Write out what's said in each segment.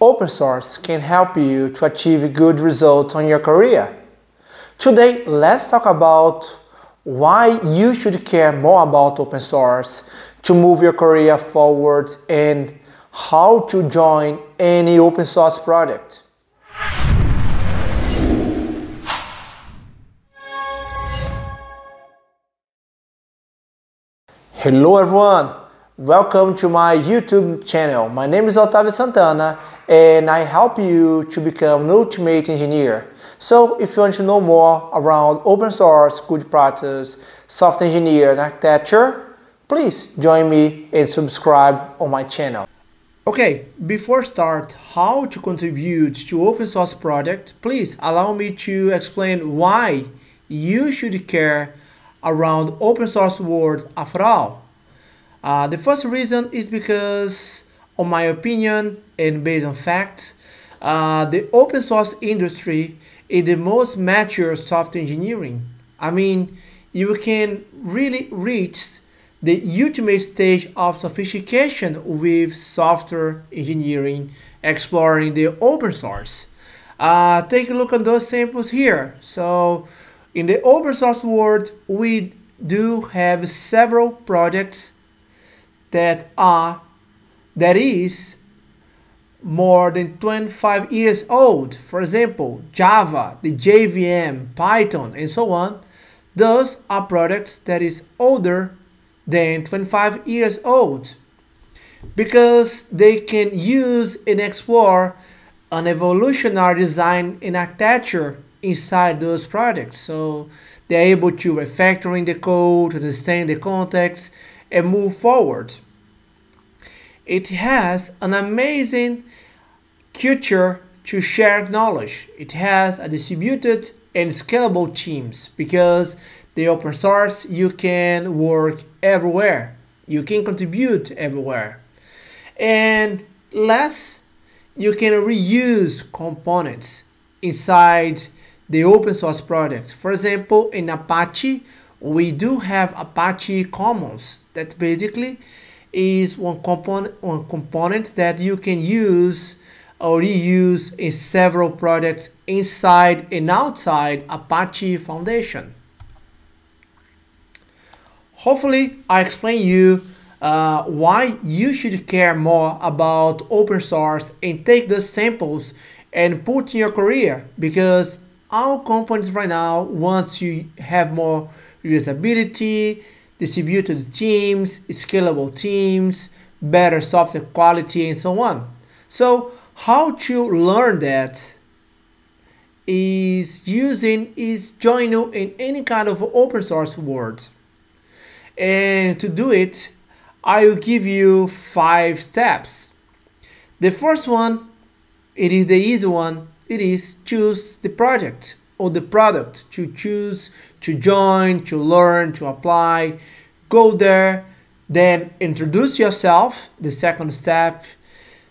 Open source can help you to achieve good results on your career. Today, let's talk about why you should care more about open source to move your career forward and how to join any open source project. Hello everyone, welcome to my YouTube channel. My name is Otavio Santana and I help you to become an Ultimate Engineer. So if you want to know more around open source, good practice, software engineering and architecture, please join me and subscribe on my channel. Okay, before start how to contribute to open source project, please allow me to explain why you should care around open source world after all. The first reason is because, on my opinion and based on fact, the open source industry is the most mature software engineering. I mean, you can really reach the ultimate stage of sophistication with software engineering, exploring the open source. Take a look at those samples here. So, in the open source world, we do have several projects that is more than 25 years old. For example, Java, the JVM, Python, and so on. Those are products that is older than 25 years old because they can use and explore an evolutionary design and architecture inside those products. So they're able to refactoring the code, understand the context, and move forward. It has an amazing culture to share knowledge. It has a distributed and scalable teams because the open source, you can work everywhere. You can contribute everywhere. And last, you can reuse components inside the open source project. For example, in Apache, we do have Apache Commons that basically is one component that you can use or reuse in several products inside and outside Apache Foundation. Hopefully, I explained you why you should care more about open source and take those samples and put in your career, because our companies right now, once you have more reusability, distributed teams, scalable teams, better software quality, and so on. So how to learn that is joining in any kind of open source world. And to do it, I will give you 5 steps. The first one, it is the easy one. It is choose the project or the product to choose, to join, to learn, to apply. Go there, then introduce yourself, the second step.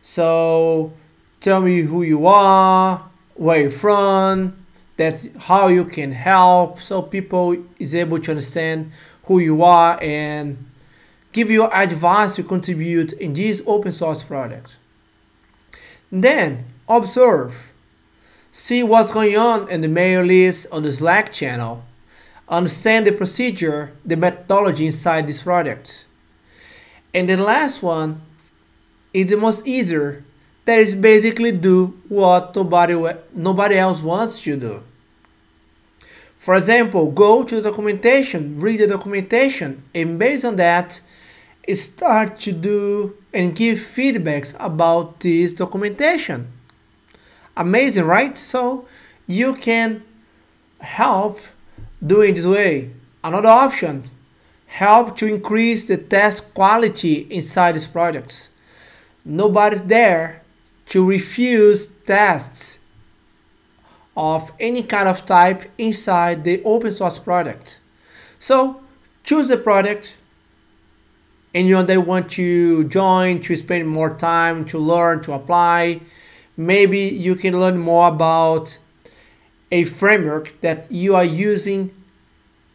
So tell me who you are, where you're from, that's how you can help, so people is able to understand who you are and give you advice to contribute in these open source projects. Then observe. See what's going on in the mail list, on the Slack channel. Understand the procedure, the methodology inside this product. And the last one is the most easier. That is basically do what nobody else wants you to do. For example, go to the documentation, read the documentation, and based on that, start to do and give feedbacks about this documentation. Amazing, right? So you can help doing this way. Another option, help to increase the test quality inside these products. Nobody's there to refuse tests of any kind of type inside the open source product. So choose the product, and you know they want to join, to spend more time, to learn, to apply. Maybe you can learn more about a framework that you are using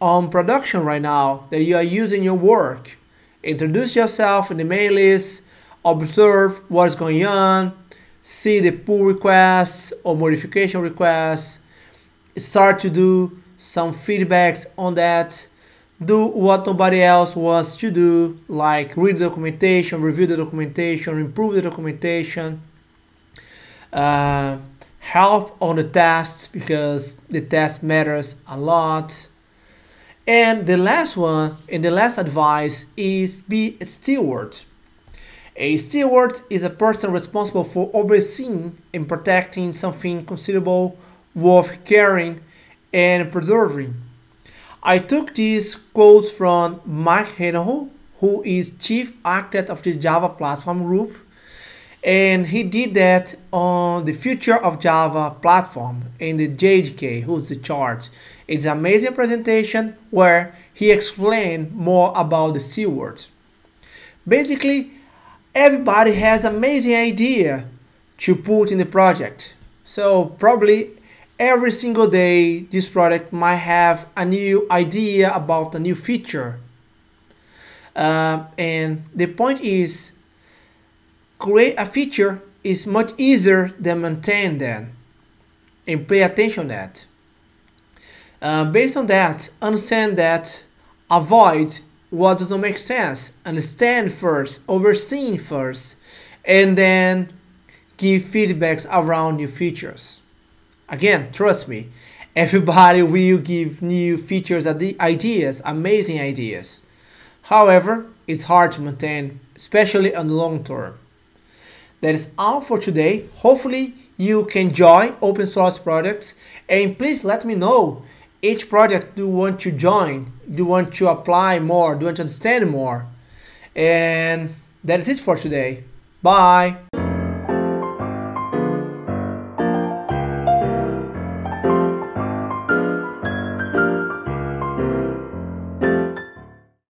on production right now, that you are using your work. Introduce yourself in the mail list, observe what's going on, see the pull requests or modification requests, start to do some feedbacks on that, do what nobody else wants to do, like read the documentation, review the documentation, improve the documentation, help on the tests because the test matters a lot. And the last one, and the last advice, is be a steward. A steward is a person responsible for overseeing and protecting something considerable worth caring and preserving. I took these quotes from Mike Hennero, who is chief architect of the Java Platform Group, and he did that on the future of Java platform in the JDK, who's the charge. It's an amazing presentation where he explained more about the steward. Basically, everybody has amazing idea to put in the project. So probably every single day, this product might have a new idea about a new feature. And the point is, create a feature is much easier than maintain that, and pay attention to that. Based on that, understand that, avoid what does not make sense, understand first, oversee first, and then give feedbacks around new features. Again, trust me, everybody will give new features, ideas, amazing ideas. However, it's hard to maintain, especially on the long term. That is all for today. Hopefully you can join open source projects, and please let me know each project you want to join, you want to apply more, you want to understand more. And that is it for today. Bye.